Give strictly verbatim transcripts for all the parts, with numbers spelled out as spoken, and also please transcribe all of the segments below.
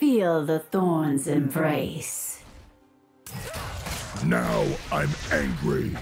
Feel the thorns embrace. Now I'm angry.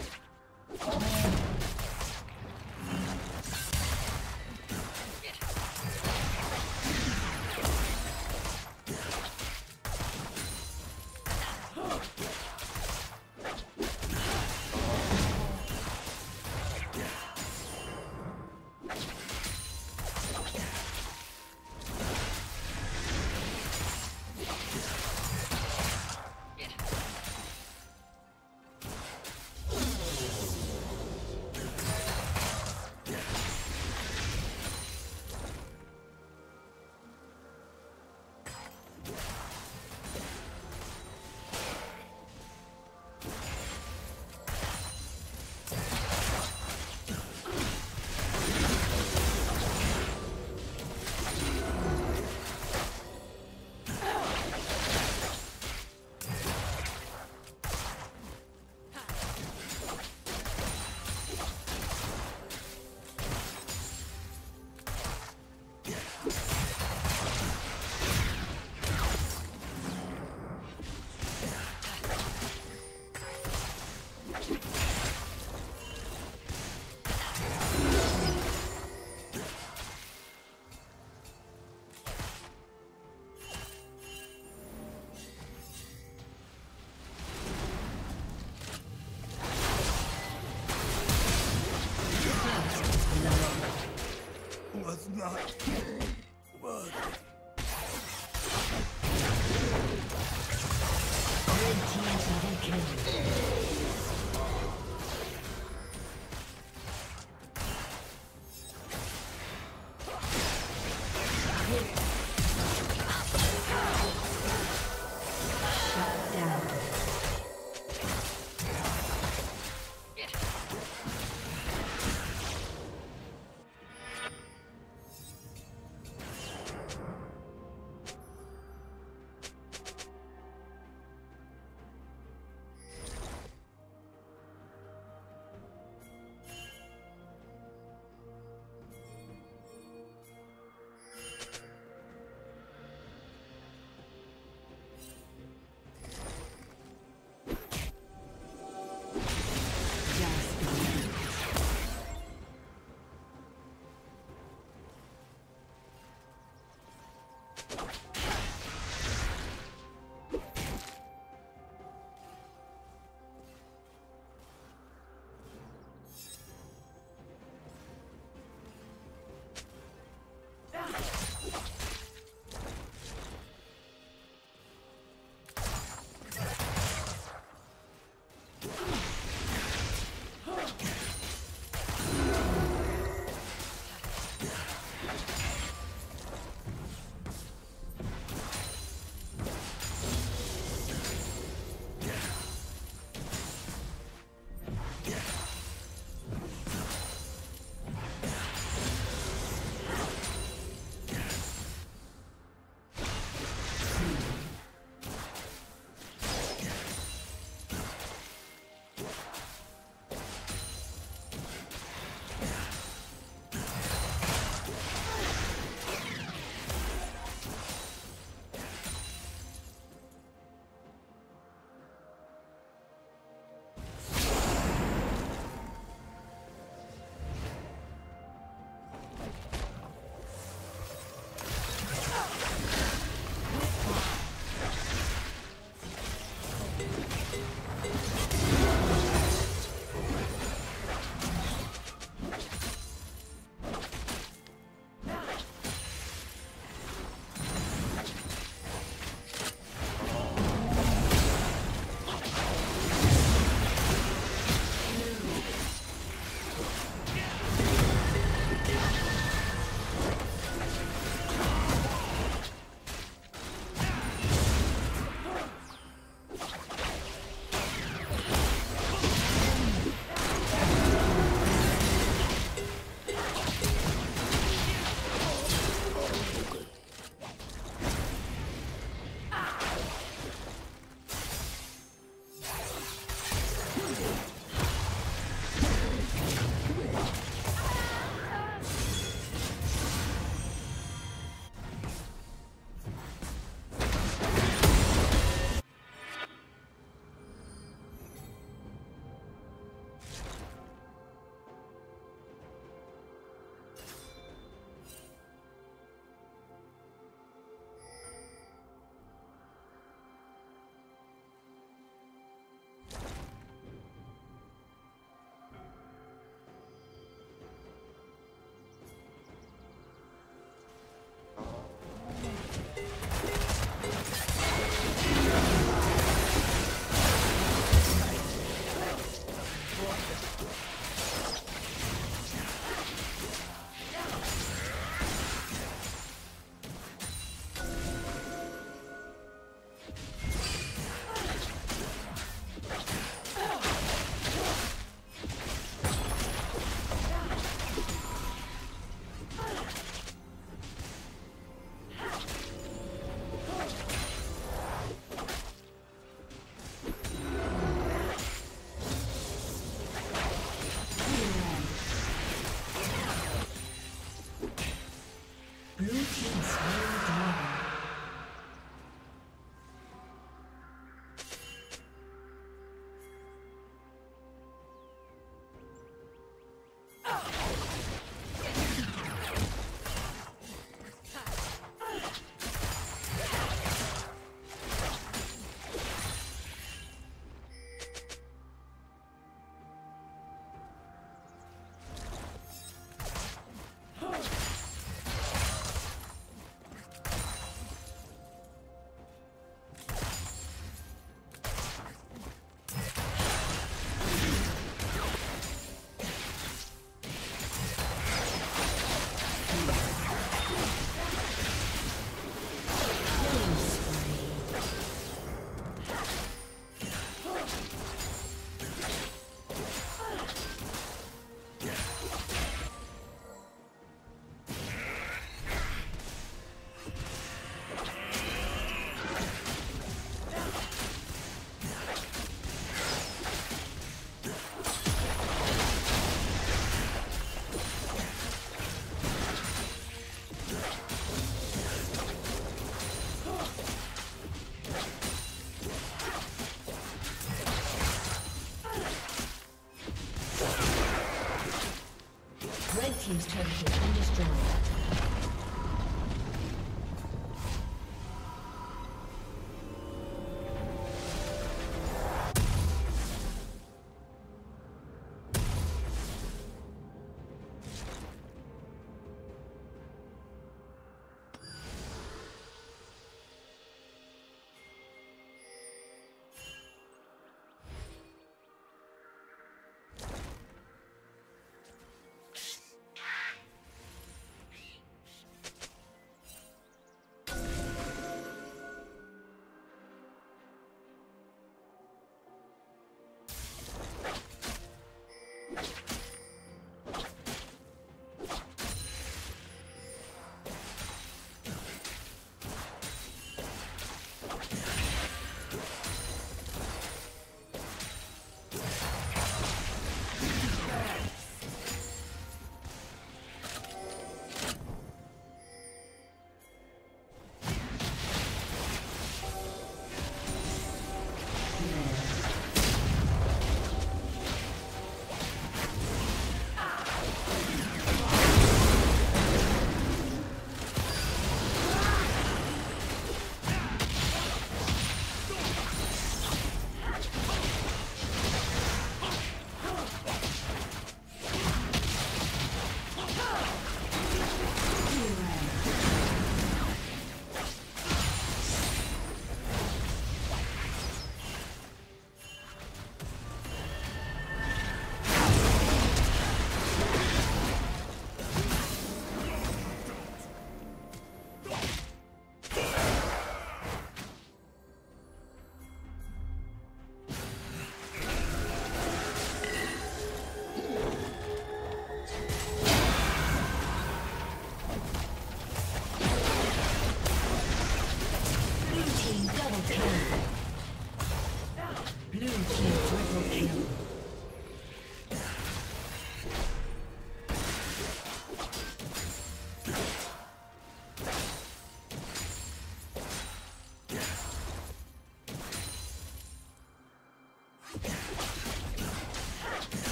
turret has been destroyed.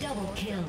Double kill.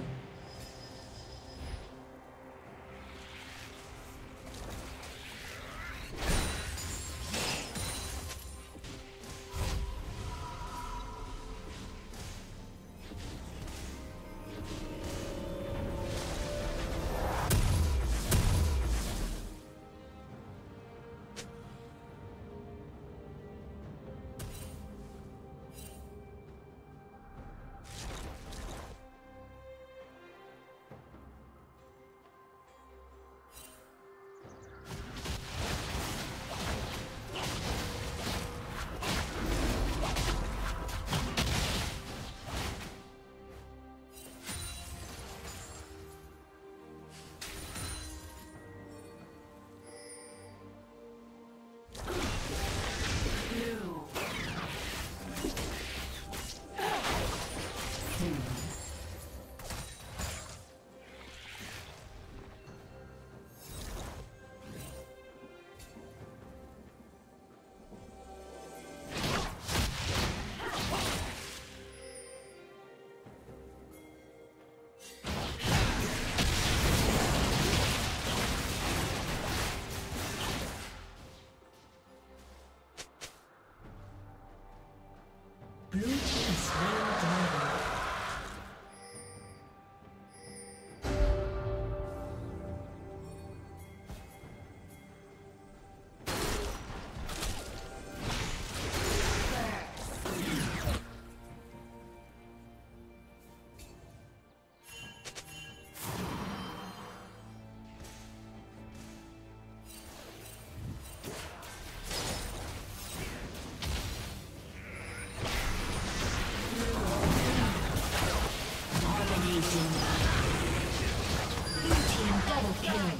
Just wait.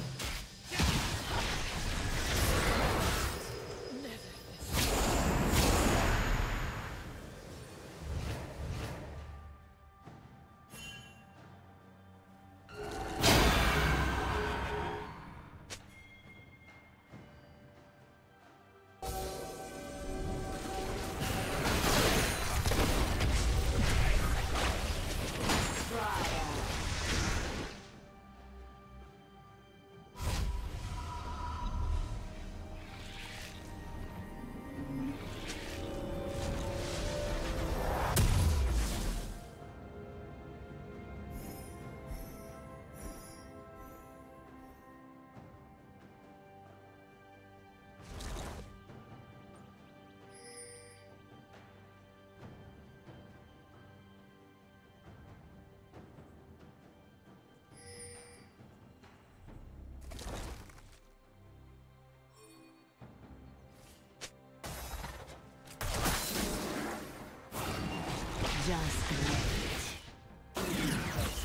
Burst.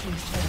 Please.